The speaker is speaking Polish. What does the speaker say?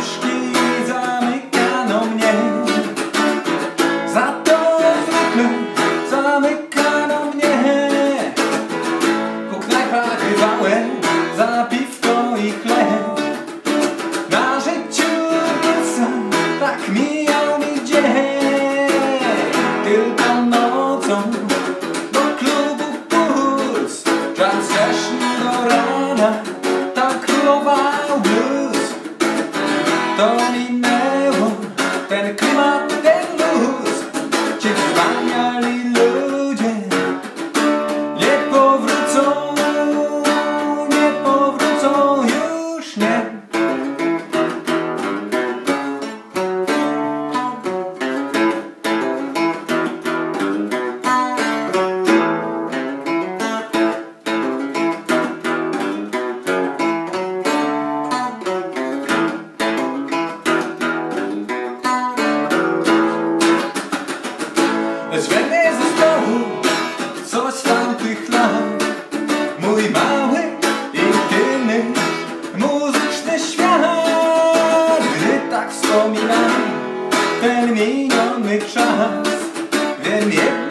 Ścieżki zamykano mnie, za to zwykle zamykano mnie. Po knajpach bywałem, za piwko i chleb. Na życiu nie sam, tak mijał mi dzień. Tylko nocą do klubu Puls, czas wcześniej do rana, tak królował blues. To minęło, ten klimat, ten luz. Ci wspaniali ludzie nie powrócą, nie powrócą już, nie. Zwędny zespołu, coś z tamtych lat. Mój mały i inny muzyczny świat. Gdy tak wspominam ten miniony czas, wiem jedno.